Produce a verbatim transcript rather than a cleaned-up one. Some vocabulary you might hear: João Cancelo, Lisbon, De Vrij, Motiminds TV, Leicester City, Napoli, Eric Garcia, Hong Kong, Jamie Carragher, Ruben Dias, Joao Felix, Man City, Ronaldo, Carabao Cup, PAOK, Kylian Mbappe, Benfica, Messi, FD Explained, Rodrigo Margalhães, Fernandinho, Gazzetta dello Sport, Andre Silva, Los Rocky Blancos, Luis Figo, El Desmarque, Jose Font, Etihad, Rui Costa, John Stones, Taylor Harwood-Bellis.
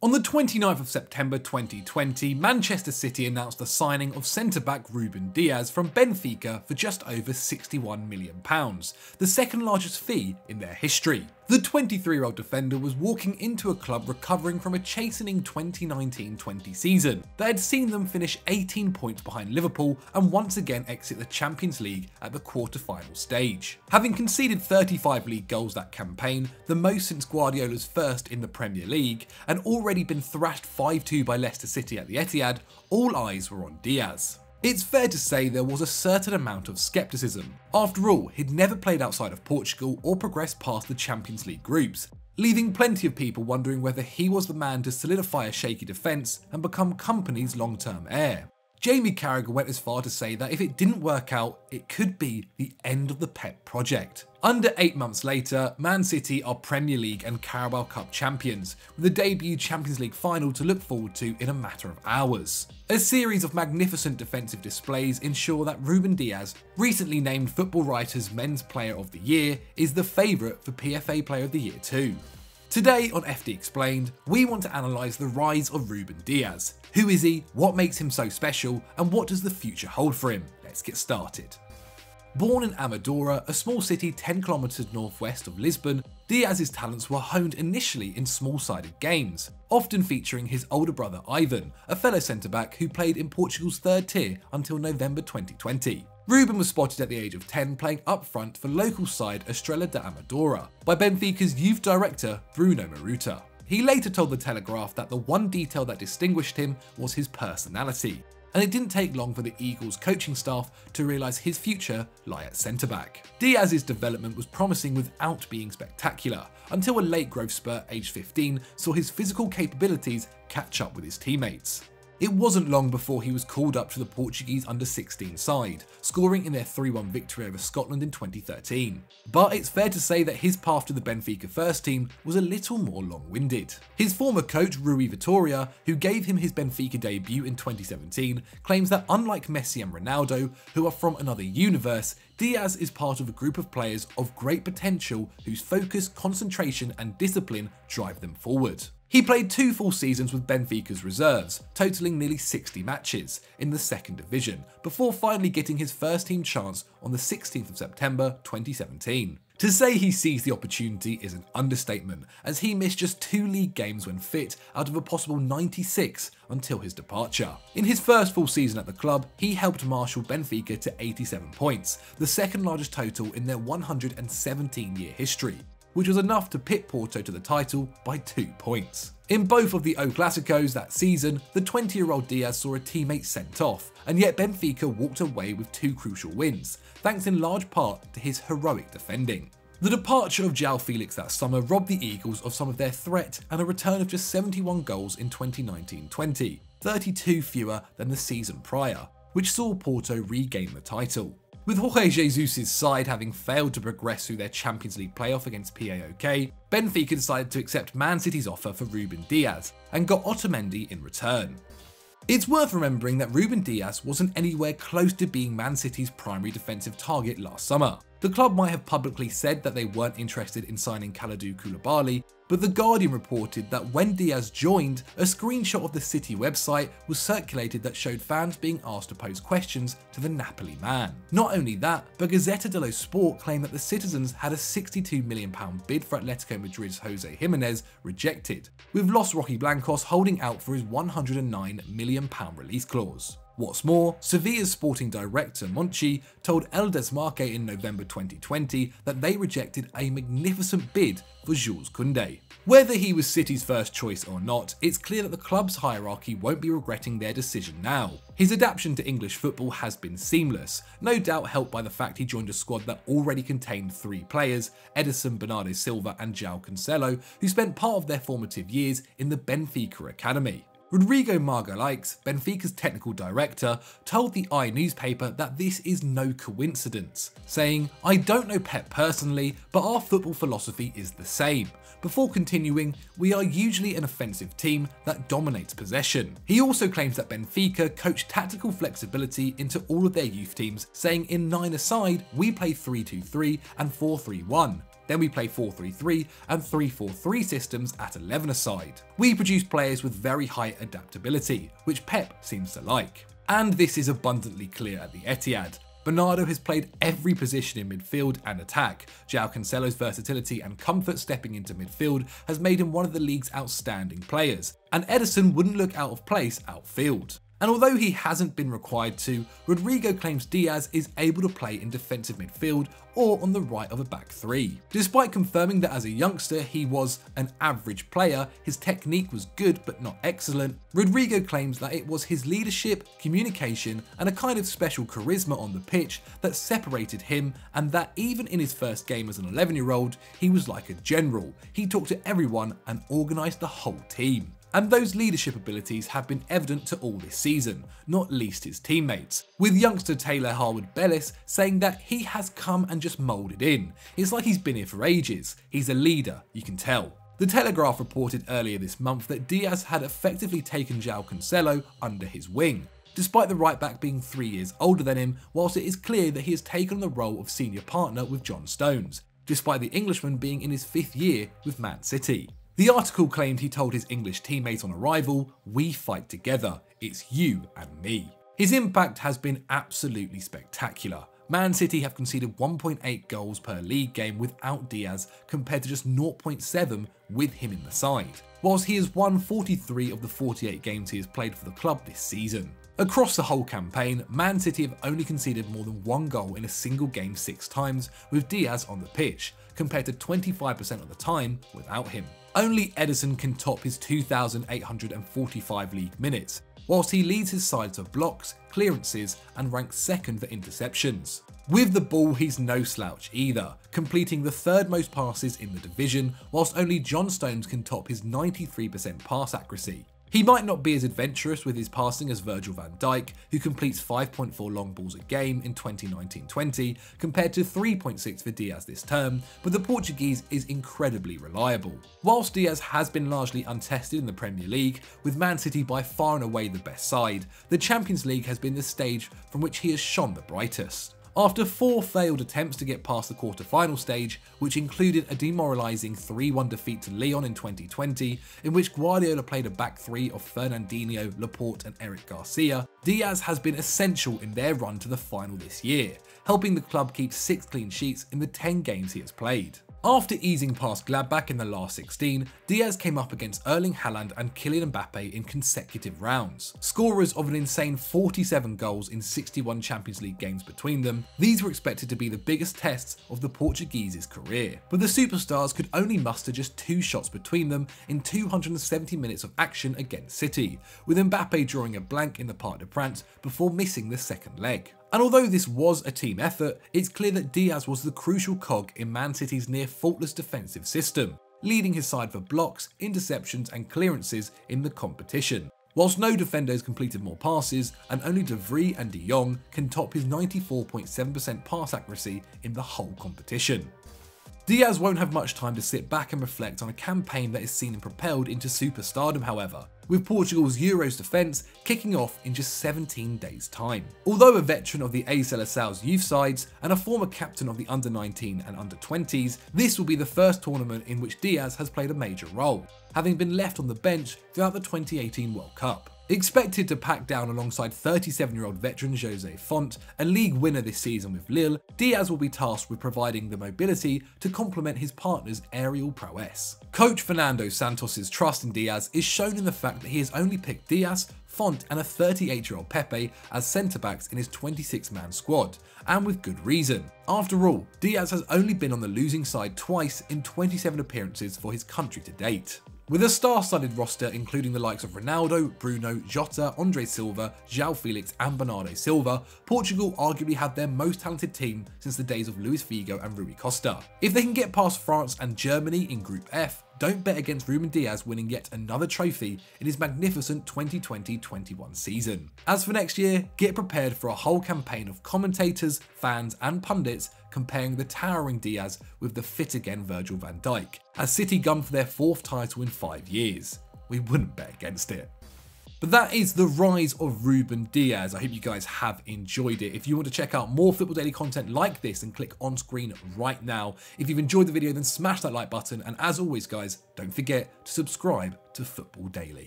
On the twenty-ninth of September twenty twenty, Manchester City announced the signing of centre-back Ruben Dias from Benfica for just over sixty-one million pounds, the second largest fee in their history. The twenty-three-year-old defender was walking into a club recovering from a chastening twenty nineteen twenty season that had seen them finish eighteen points behind Liverpool and once again exit the Champions League at the quarter-final stage. Having conceded thirty-five league goals that campaign, the most since Guardiola's first in the Premier League, and already been thrashed five two by Leicester City at the Etihad, all eyes were on Dias. It's fair to say there was a certain amount of scepticism. After all, he'd never played outside of Portugal or progressed past the Champions League groups, leaving plenty of people wondering whether he was the man to solidify a shaky defence and become company's long-term heir. Jamie Carragher went as far to say that if it didn't work out, it could be the end of the Pep project. Under eight months later, Man City are Premier League and Carabao Cup champions, with the debut Champions League final to look forward to in a matter of hours. A series of magnificent defensive displays ensure that Ruben Dias, recently named Football Writers' Men's Player of the Year, is the favourite for P F A Player of the Year too. Today on F D Explained, we want to analyse the rise of Ruben Dias. Who is he, what makes him so special, and what does the future hold for him? Let's get started. Born in Amadora, a small city ten kilometres northwest of Lisbon, Dias's talents were honed initially in small-sided games, often featuring his older brother Ivan, a fellow centre-back who played in Portugal's third tier until November twenty twenty. Ruben was spotted at the age of ten playing up front for local side Estrella de Amadora by Benfica's youth director Bruno Maruta. He later told The Telegraph that the one detail that distinguished him was his personality, and it didn't take long for the Eagles' coaching staff to realise his future lay at centre-back. Dias's development was promising without being spectacular, until a late growth spurt aged fifteen saw his physical capabilities catch up with his teammates. It wasn't long before he was called up to the Portuguese under sixteen side, scoring in their three one victory over Scotland in twenty thirteen. But it's fair to say that his path to the Benfica first team was a little more long-winded. His former coach Rui Vitória, who gave him his Benfica debut in twenty seventeen, claims that unlike Messi and Ronaldo, who are from another universe, Dias is part of a group of players of great potential whose focus, concentration and discipline drive them forward. He played two full seasons with Benfica's reserves, totalling nearly sixty matches in the second division, before finally getting his first team chance on the sixteenth of September twenty seventeen. To say he seized the opportunity is an understatement, as he missed just two league games when fit out of a possible ninety-six until his departure. In his first full season at the club, he helped marshal Benfica to eighty-seven points, the second largest total in their one hundred seventeen year history, which was enough to pit Porto to the title by two points. In both of the O Clásicos that season, the twenty-year-old Dias saw a teammate sent off, and yet Benfica walked away with two crucial wins, thanks in large part to his heroic defending. The departure of Joao Felix that summer robbed the Eagles of some of their threat and a return of just seventy-one goals in twenty nineteen twenty, thirty-two fewer than the season prior, which saw Porto regain the title. With Jorge Jesus' side having failed to progress through their Champions League playoff against P A O K, Benfica decided to accept Man City's offer for Ruben Dias and got Otamendi in return. It's worth remembering that Ruben Dias wasn't anywhere close to being Man City's primary defensive target last summer. The club might have publicly said that they weren't interested in signing Kalidou Koulibaly, but The Guardian reported that when Dias joined, a screenshot of the City website was circulated that showed fans being asked to pose questions to the Napoli man. Not only that, but Gazzetta dello Sport claimed that the citizens had a sixty-two million pound bid for Atletico Madrid's Jose Jimenez rejected, with Los Rocky Blancos holding out for his one hundred nine million pound release clause. What's more, Sevilla's sporting director Monchi told El Desmarque in November twenty twenty that they rejected a magnificent bid for Jules Koundé. Whether he was City's first choice or not, it's clear that the club's hierarchy won't be regretting their decision now. His adaptation to English football has been seamless, no doubt helped by the fact he joined a squad that already contained three players, Ederson, Bernardo Silva and João Cancelo, who spent part of their formative years in the Benfica Academy. Rodrigo Margalhães, Benfica's technical director, told the I newspaper that this is no coincidence, saying, "I don't know Pep personally, but our football philosophy is the same." Before continuing, "We are usually an offensive team that dominates possession." He also claims that Benfica coached tactical flexibility into all of their youth teams, saying in nine-a-side, we play three two three and four three one. Then we play four three three and three four three systems at eleven a side. We produce players with very high adaptability, which Pep seems to like. And this is abundantly clear at the Etihad. Bernardo has played every position in midfield and attack. João Cancelo's versatility and comfort stepping into midfield has made him one of the league's outstanding players, and Ederson wouldn't look out of place outfield. And although he hasn't been required to, Rodrigo claims Dias is able to play in defensive midfield or on the right of a back three. Despite confirming that as a youngster he was an average player, his technique was good but not excellent, Rodrigo claims that it was his leadership, communication and a kind of special charisma on the pitch that separated him, and that even in his first game as an eleven year old, he was like a general. He talked to everyone and organised the whole team. And those leadership abilities have been evident to all this season, not least his teammates, with youngster Taylor Harwood-Bellis saying that he has come and just moulded in. It's like he's been here for ages. He's a leader, you can tell. The Telegraph reported earlier this month that Dias had effectively taken João Cancelo under his wing, despite the right-back being three years older than him, whilst it is clear that he has taken the role of senior partner with John Stones, despite the Englishman being in his fifth year with Man City. The article claimed he told his English teammates on arrival, "We fight together, it's you and me." His impact has been absolutely spectacular. Man City have conceded one point eight goals per league game without Dias compared to just zero point seven with him in the side, whilst he has won forty-three of the forty-eight games he has played for the club this season. Across the whole campaign, Man City have only conceded more than one goal in a single game six times with Dias on the pitch, compared to twenty-five percent of the time without him. Only Ederson can top his two thousand eight hundred forty-five league minutes, whilst he leads his side to blocks, clearances and ranks second for interceptions. With the ball he's no slouch either, completing the third most passes in the division, whilst only John Stones can top his ninety-three percent pass accuracy. He might not be as adventurous with his passing as Virgil van Dijk, who completes five point four long balls a game in twenty nineteen twenty compared to three point six for Dias this term, but the Portuguese is incredibly reliable. Whilst Dias has been largely untested in the Premier League, with Man City by far and away the best side, the Champions League has been the stage from which he has shone the brightest. After four failed attempts to get past the quarter-final stage, which included a demoralising three one defeat to Lyon in twenty twenty, in which Guardiola played a back three of Fernandinho, Laporte and Eric Garcia, Dias has been essential in their run to the final this year, helping the club keep six clean sheets in the ten games he has played. After easing past Gladbach in the last sixteen, Dias came up against Erling Haaland and Kylian Mbappe in consecutive rounds. Scorers of an insane forty-seven goals in sixty-one Champions League games between them, these were expected to be the biggest tests of the Portuguese's career. But the superstars could only muster just two shots between them in two hundred seventy minutes of action against City, with Mbappe drawing a blank in the Parc des Princes before missing the second leg. And although this was a team effort, it's clear that Dias was the crucial cog in Man City's near-faultless defensive system, leading his side for blocks, interceptions and clearances in the competition. Whilst no defenders completed more passes, and only De Vrij and De Jong can top his ninety-four point seven percent pass accuracy in the whole competition. Dias won't have much time to sit back and reflect on a campaign that is seen and propelled into superstardom, however, with Portugal's Euros defence kicking off in just seventeen days' time. Although a veteran of the A S L S L's youth sides and a former captain of the under nineteen and under twenties, this will be the first tournament in which Dias has played a major role, having been left on the bench throughout the twenty eighteen World Cup. Expected to pack down alongside thirty-seven-year-old veteran Jose Font, a league winner this season with Lille, Dias will be tasked with providing the mobility to complement his partner's aerial prowess. Coach Fernando Santos's trust in Dias is shown in the fact that he has only picked Dias, Font and a thirty-eight-year-old Pepe as centre-backs in his twenty-six man squad, and with good reason. After all, Dias has only been on the losing side twice in twenty-seven appearances for his country to date. With a star-studded roster including the likes of Ronaldo, Bruno, Jota, Andre Silva, Joao Felix and Bernardo Silva, Portugal arguably have their most talented team since the days of Luis Figo and Rui Costa. If they can get past France and Germany in Group F, don't bet against Ruben Dias winning yet another trophy in his magnificent twenty twenty twenty-one season. As for next year, get prepared for a whole campaign of commentators, fans and pundits comparing the towering Dias with the fit again Virgil van Dijk, as City gun for their fourth title in five years. We wouldn't bet against it. But that is the rise of Ruben Dias. I hope you guys have enjoyed it. If you want to check out more Football Daily content like this, then click on screen right now. If you've enjoyed the video, then smash that like button. And as always, guys, don't forget to subscribe to Football Daily.